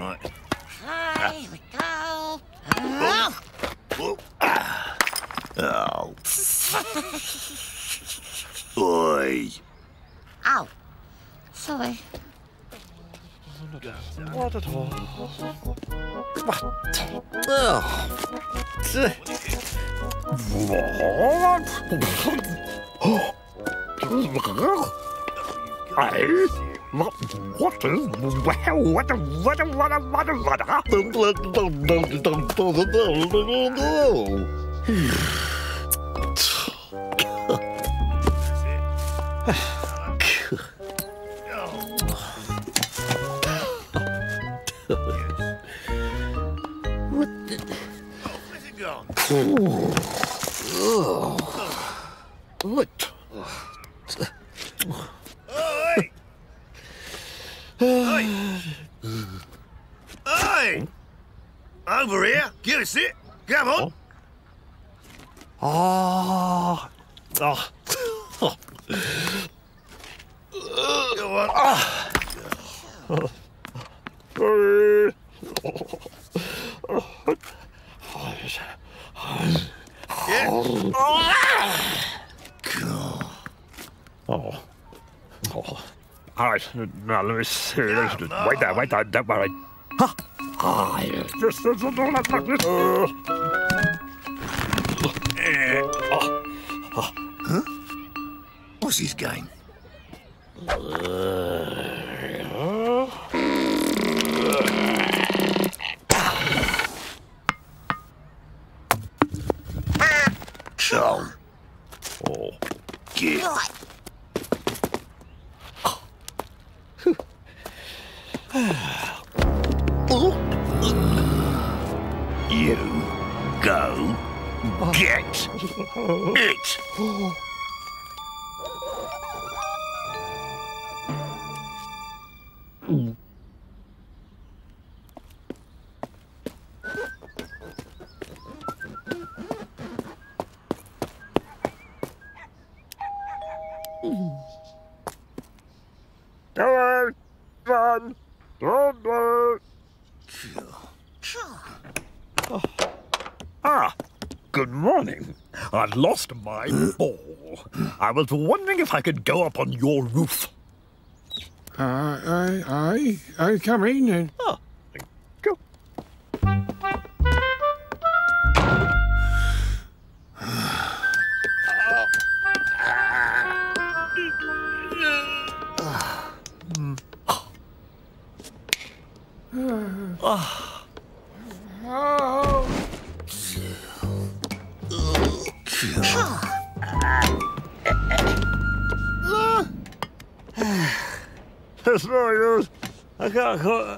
right. Here we go. Oh. Oh. Oh. Oi. Ow. Sorry. Not at all. What? What? Oh. Oh. What? Oi! Oi! Oi! Over here! Give us it! Come on! Ah! Oh. Oh. Go on! Ah. Yeah. Oh. Oh. All right. Now let me see. Wait there. Don't worry. Huh? Ah, yes. Huh? What's his game? Down. Oh, get. You go get it. Ah, good morning. I've lost my ball. I was wondering if I could go up on your roof. I come in and... Ah, go. It's no use. I can't cut.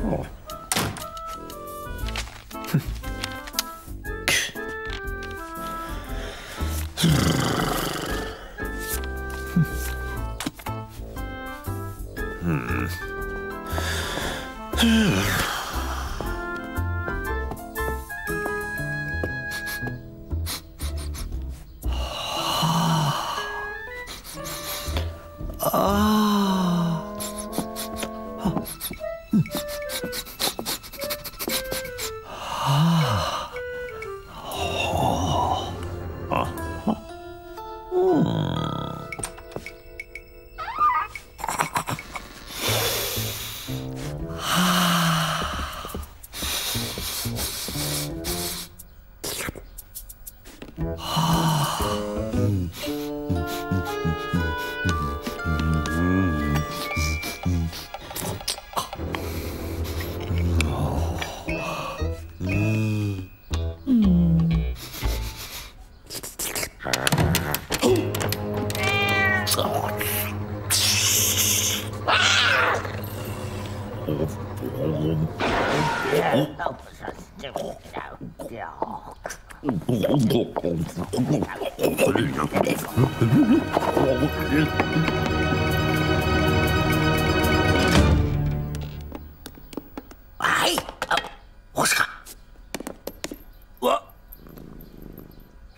Oh. What?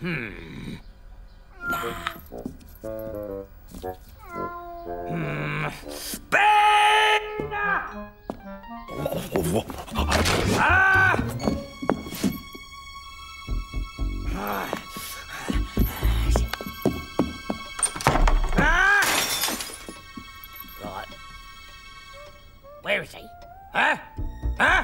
Right. Where is he? Huh? Huh?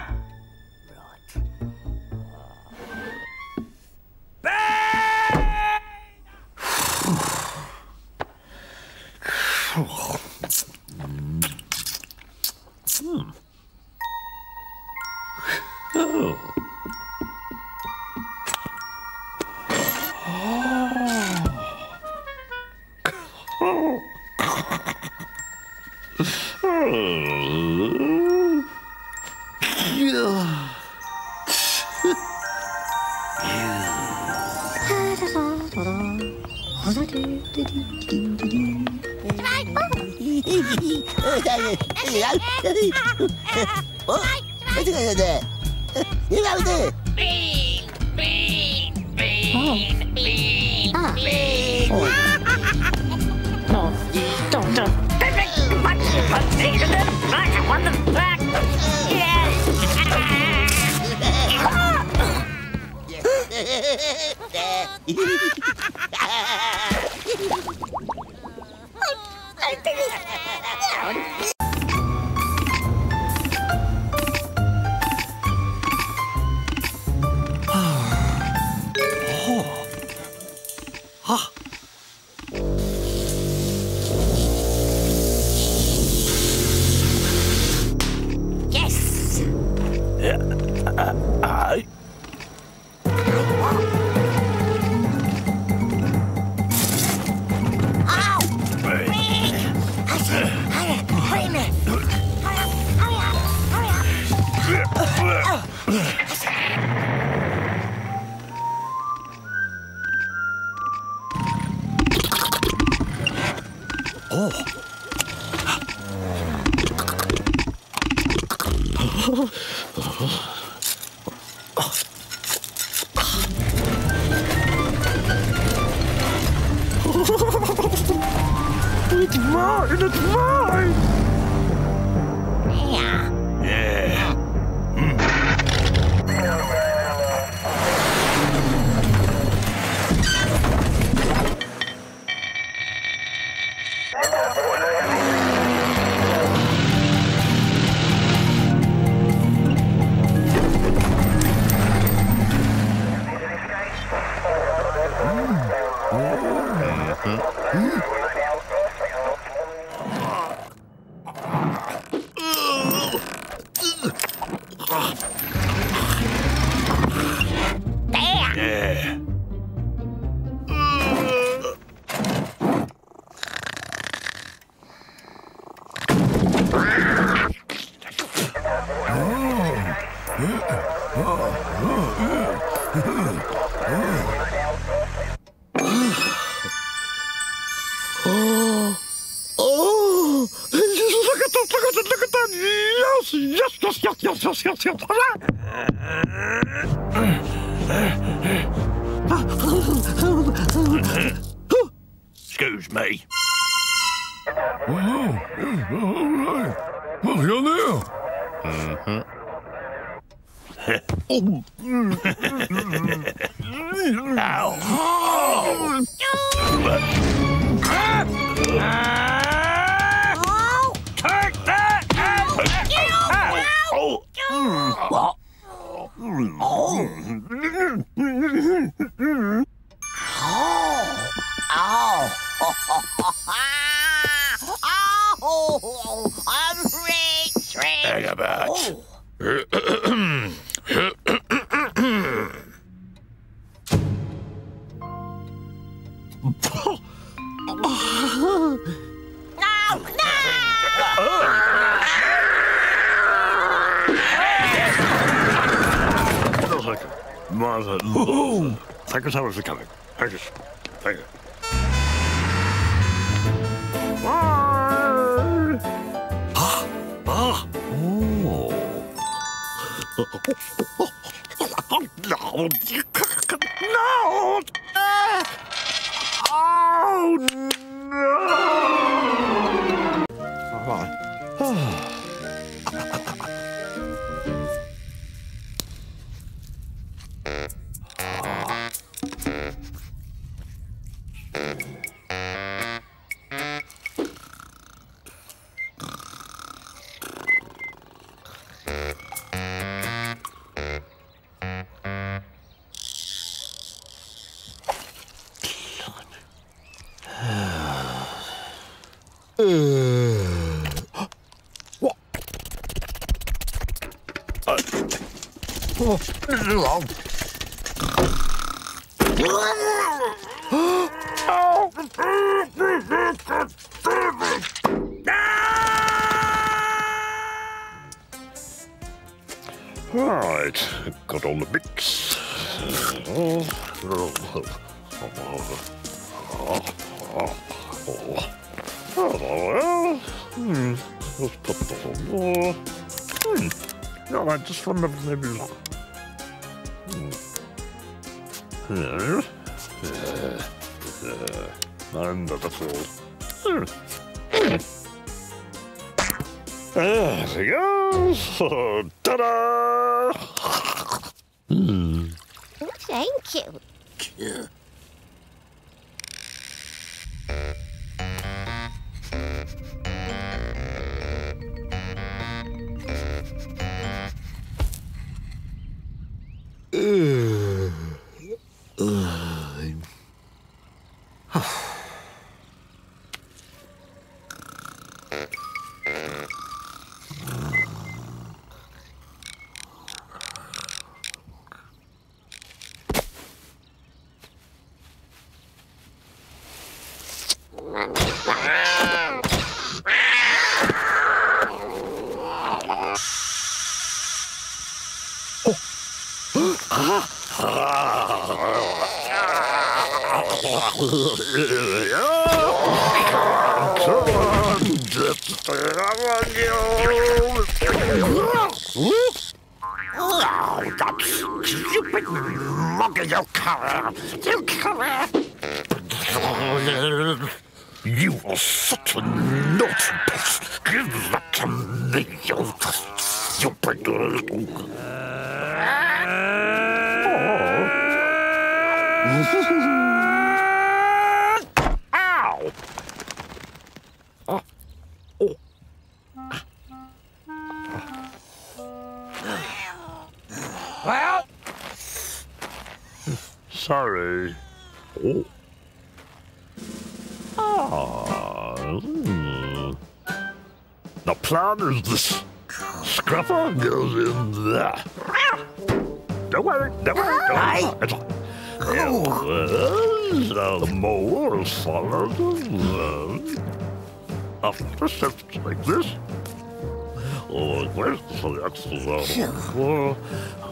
Excuse me. Wow. All right. Well, you're there. Oh. Ow. Oh. Take that! Oh. What? Oh. Oh, oh, I'm rich. Hang about. Oh. No, no. Mother, thank you so much for coming. Thank you. Thank you. Oh. No! Oh, no! What? Oh. Right, got all the bits. Oh, well, let's put that on more. No, I just remember maybe not. And that's all. There she goes. Oh, ta-da! Oh, thank you. Yeah. Oh, that stupid mug of your colour! Your colour! You are such a naughty beast! Give that to me, you stupid little... Ow! Well, sorry. Oh. The plan is this: Scrapper goes in there. Don't worry, don't worry, don't worry. The mole follows along. After steps like this. Oh, where's the axle?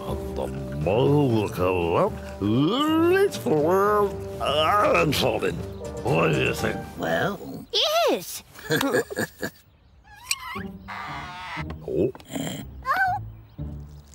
And the mole will come up, leaps forward, and fall in. What do you think? Well... Yes! Oh. Oh! What?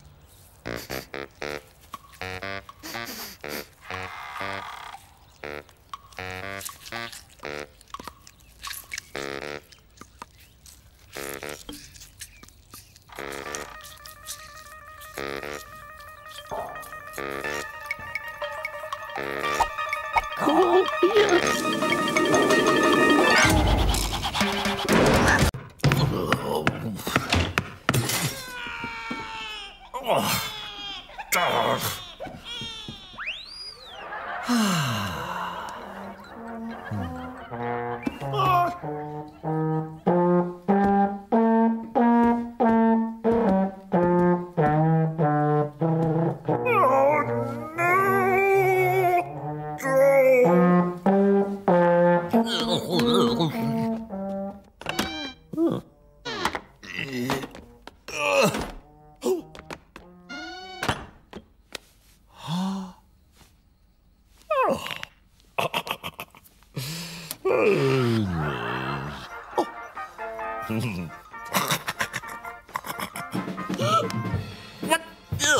Oh.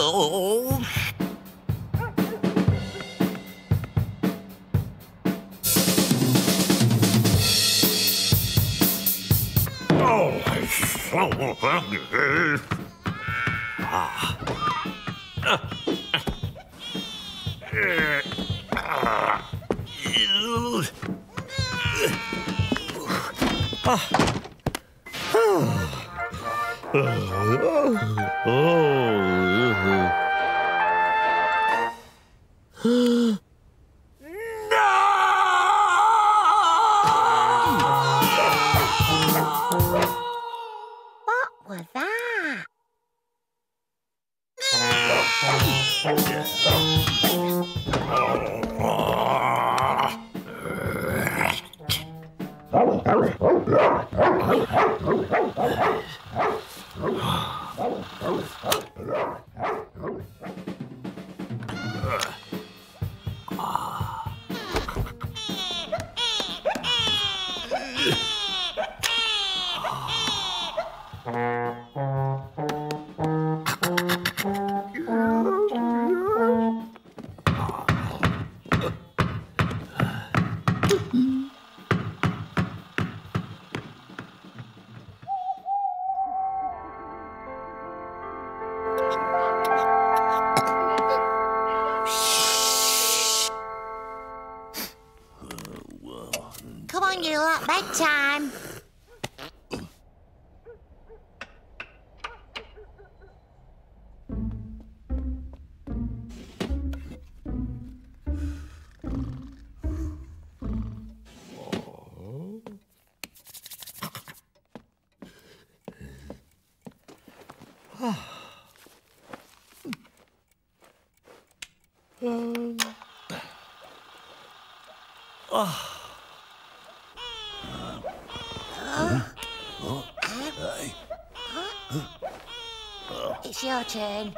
It's your turn.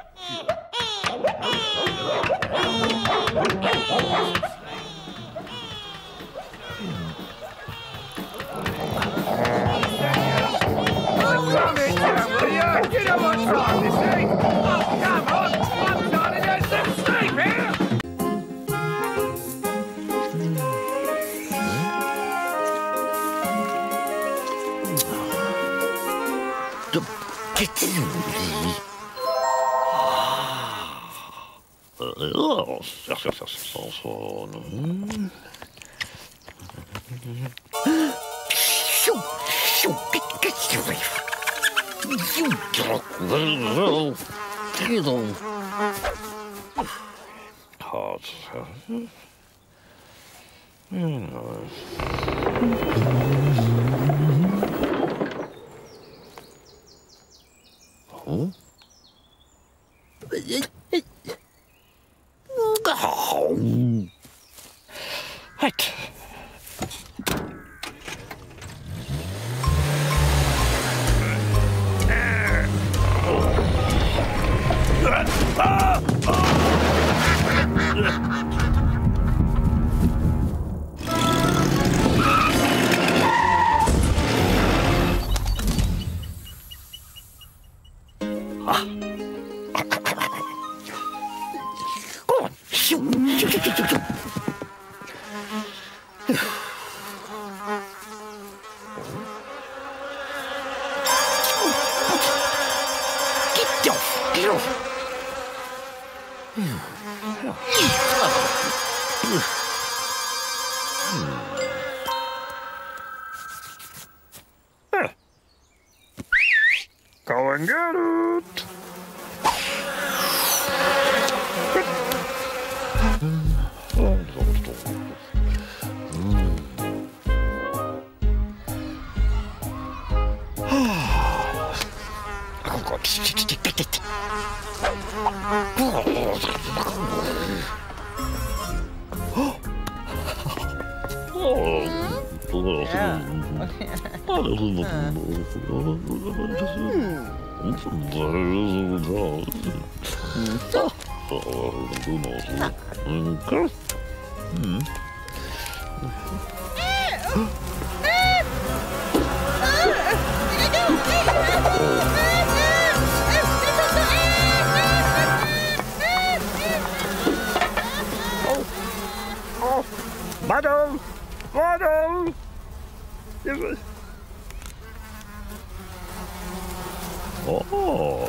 Oh.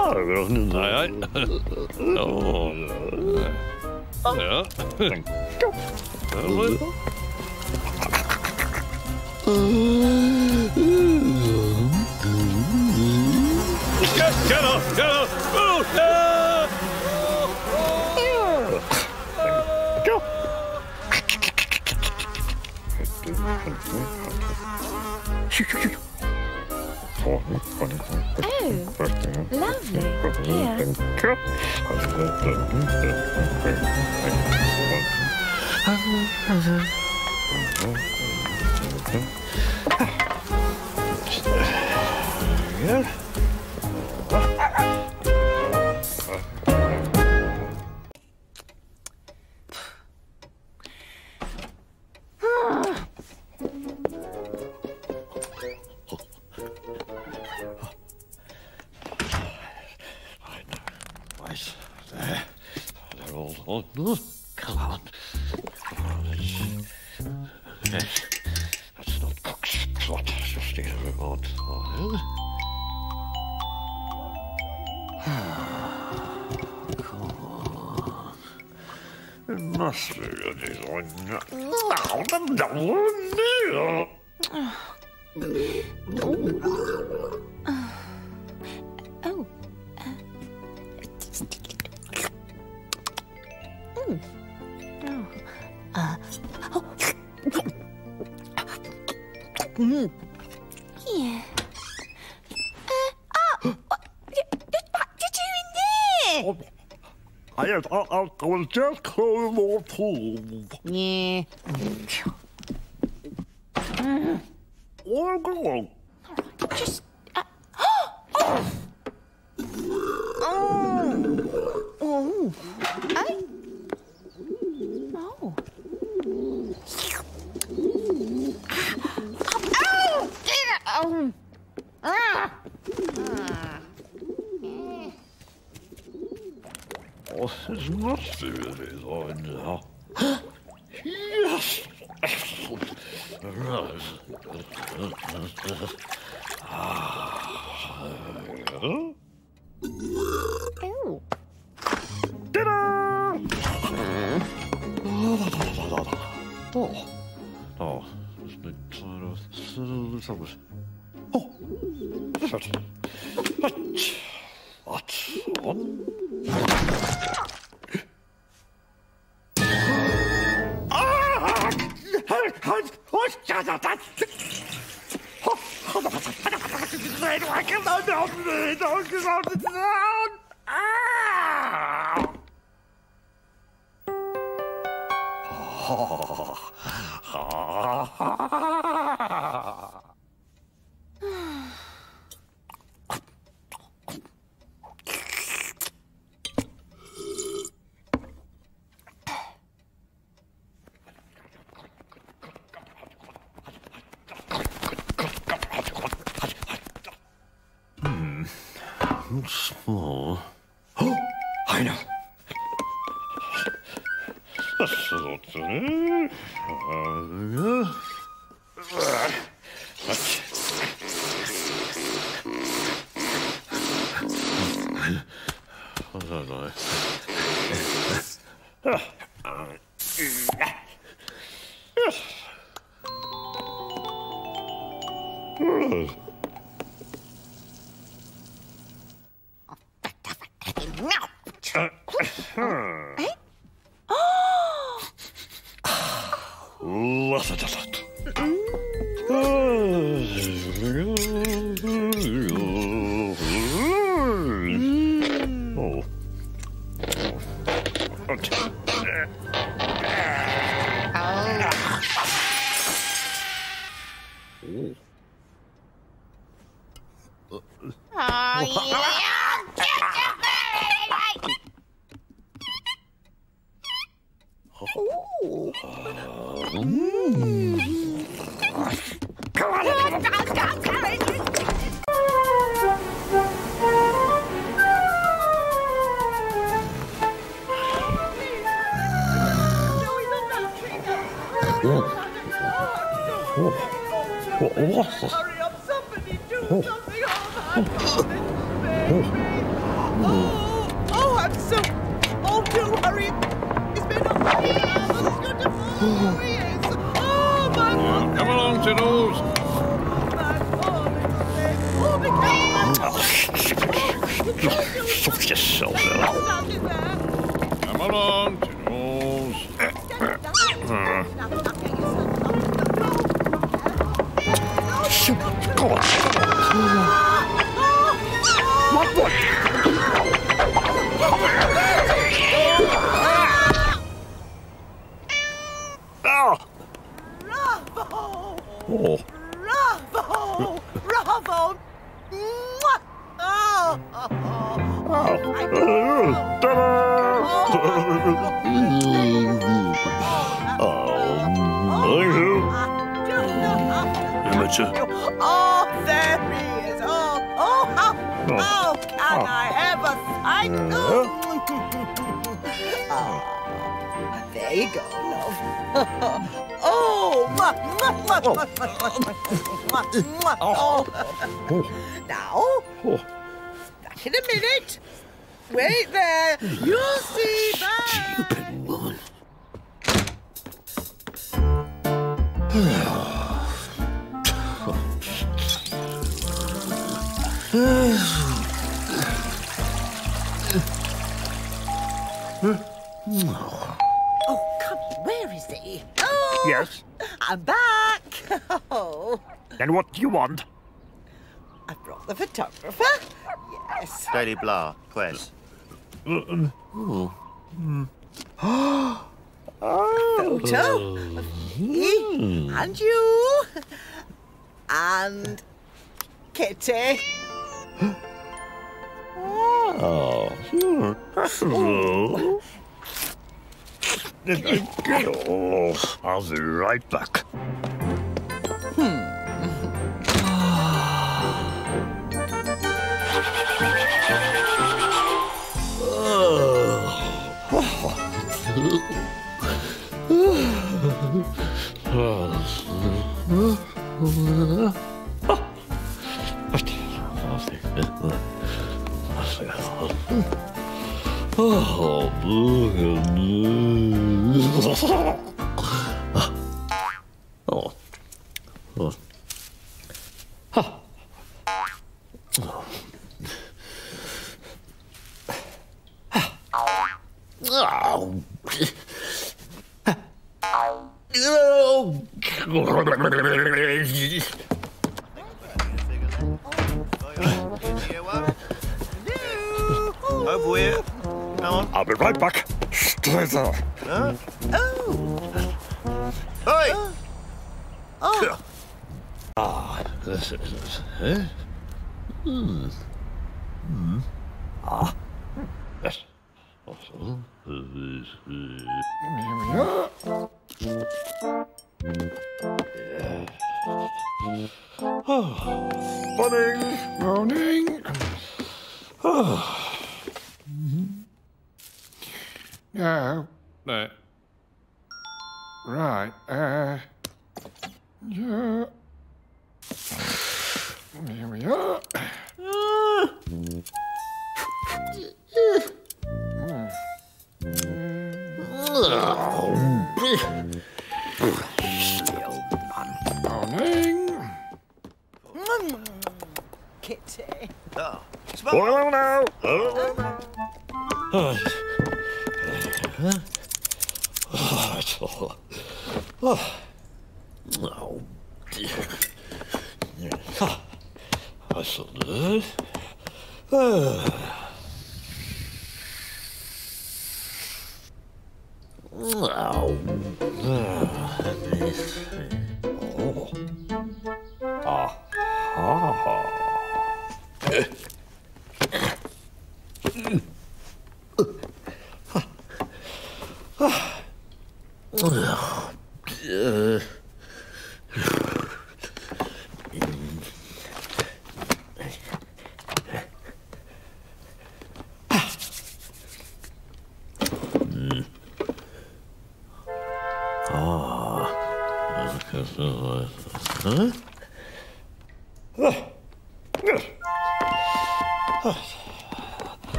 Aye, oh. Yeah. Get off! Get off! Oh, no! Go! Oh, lovely. Yeah. I was just cleaning the pool. Yeah. Where go? Just. Oh. Oh. Oh. I. Oh. Oh. Oh. Ah. It's not really on now. Yes! Oh. Ta-da! Oh. Oh, it's been tired of the troubles. Oh! That's right. Oh. Yes. Hurry up, somebody do something. Oh, my God, this baby. Oh, I'm so... Oh, do hurry. He's been on the air. He's got to fall. Here he is. Oh, my God. Come along, Tiddles. Oh, my God, this baby. Oh, be careful. Oh, shut yourself up. Come along, Tiddles. Bravo! Oh, there he is. Oh, how can I have a sight? Oh, there you go, love. Now, back in a minute. Wait there. You'll see. Stupid woman. Oh, come on, where is he? Oh, yes. I'm back. Oh. Then what do you want? I brought the photographer. Yes. Daily Blah, Quest. Photo of me and you and Kitty. Oh, hello. I'll be right back. Oh, oh. Oh. Ha. Oh. Oh. Over here. Come on. I'll be right back. Straight up. Huh? Oh. Hey. Oh. This is it. Yes. Also, this is. Morning. Oh. No. Right. Yeah. Here we are. Morning. Kitty. Oh. Hello now. Hello now. Oh. Huh? Oh, it's all... Oh, dear. Yeah. I saw that.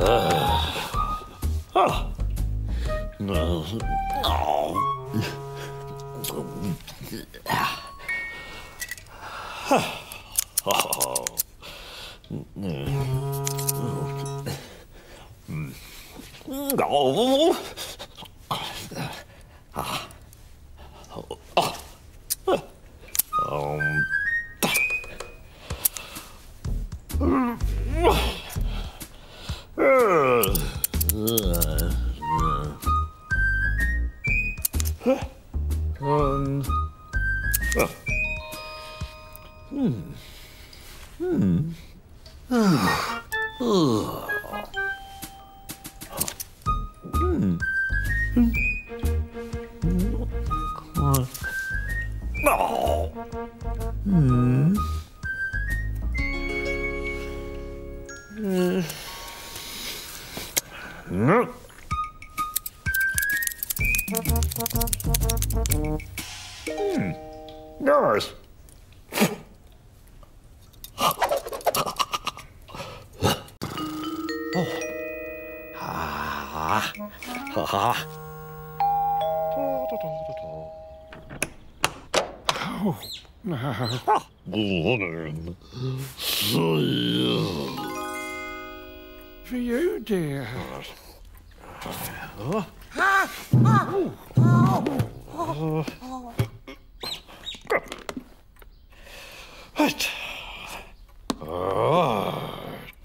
Oh. No. Oh. Oh. No. Yours. Oh. Ah. Ha ha. Oh. For you, dear. Oh. Ah. Oh. Oh. What? Oh.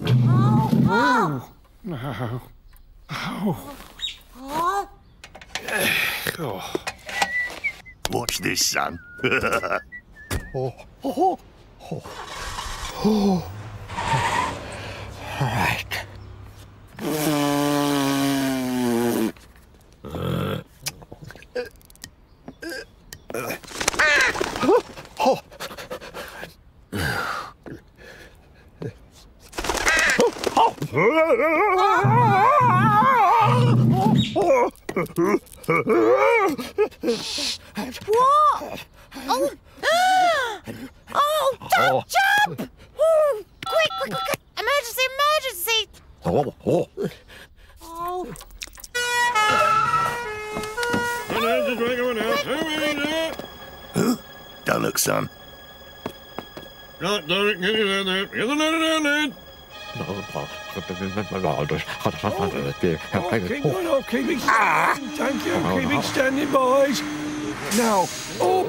Oh. Oh. Oh. Oh. Watch this, son. Oh. Oh. Oh. Oh. All right. What? Oh! Oh! Don't jump! Oh, quick, quick, quick! Emergency! Emergency! Oh! Oh! Oh! Huh? Don't look, son. Right, Derek, get you down there. Get the ladder down there. Oh, keep it standing. Thank you. Keep it standing, boys. Now, up,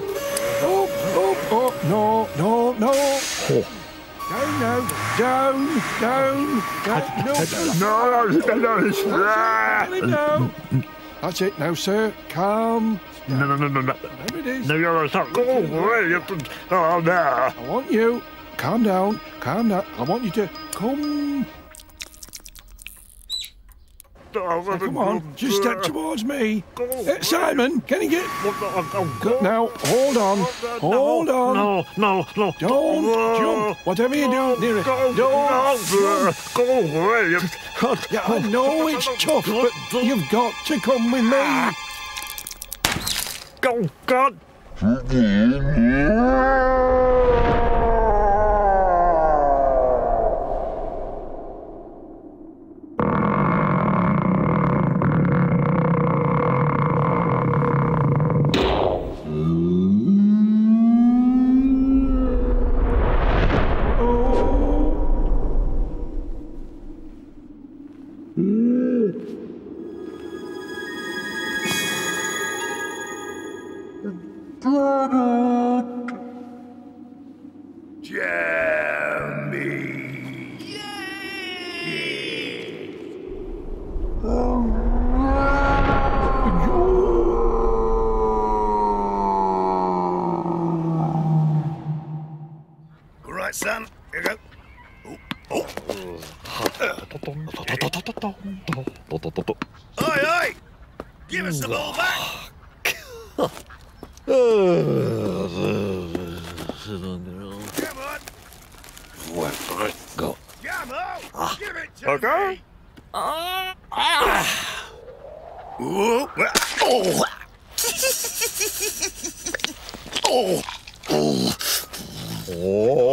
up, up, up. No, no, no. Down, no, down, down, down. No, no, no. That's it now, sir. Calm. No, no, no, no, no. There it is. No, you're not. Go away. Oh, no. I want you. Calm down. Calm down. I want you to... Come. Oh, come on, just step towards me. Simon, can you get... Now, hold on, hold on. No, no, no. Don't jump. Whatever you do, near it. Don't jump. Go away. I know it's tough, but you've got to come with me. Go, God. Son, here you go. Oh, oh. Oi, oi! Give us the ball back! Come on! Where go? Come on! Give it to me! Oh! Oh! Oh! Oh.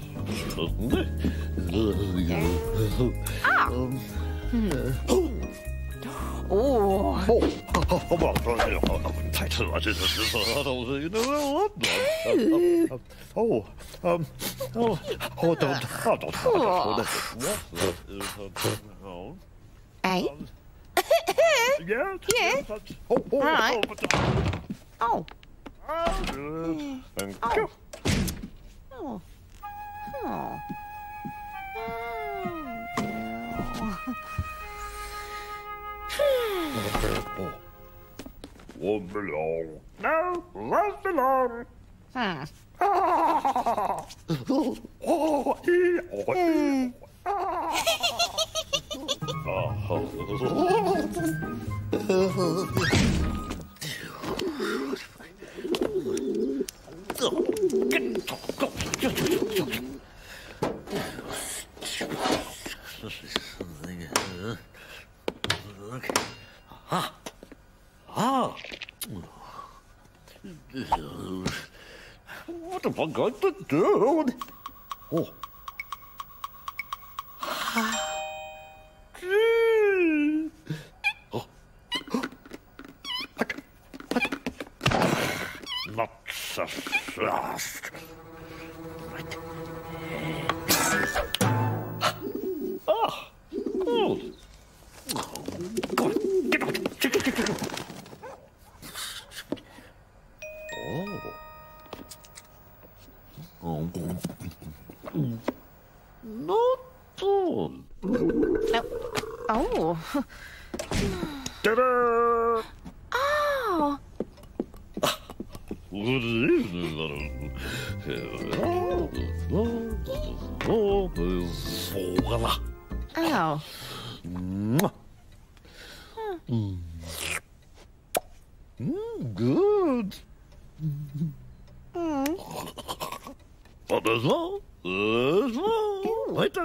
Won't be long. No, won't be long. Okay. Ah. Ah. What am I going to do? Oh. Oh. Not so fast. Right. Ah. Cool. Oh, God. Get out. Get out. Not all. No. Oh. Ta-da! Oh. What is this? Oh. Good. Weiter.